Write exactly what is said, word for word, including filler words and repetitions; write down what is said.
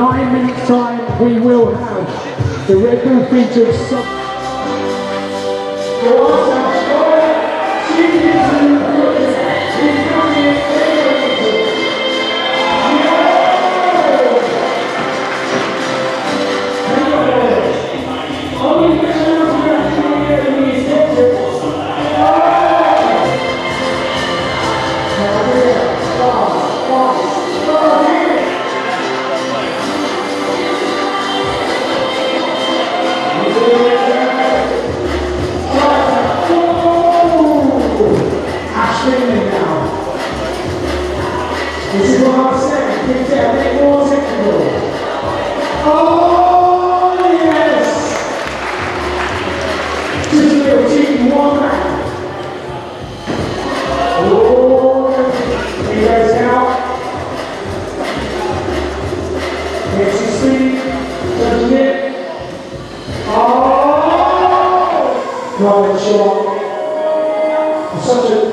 nine minutes time we will have the Red Bull featured such a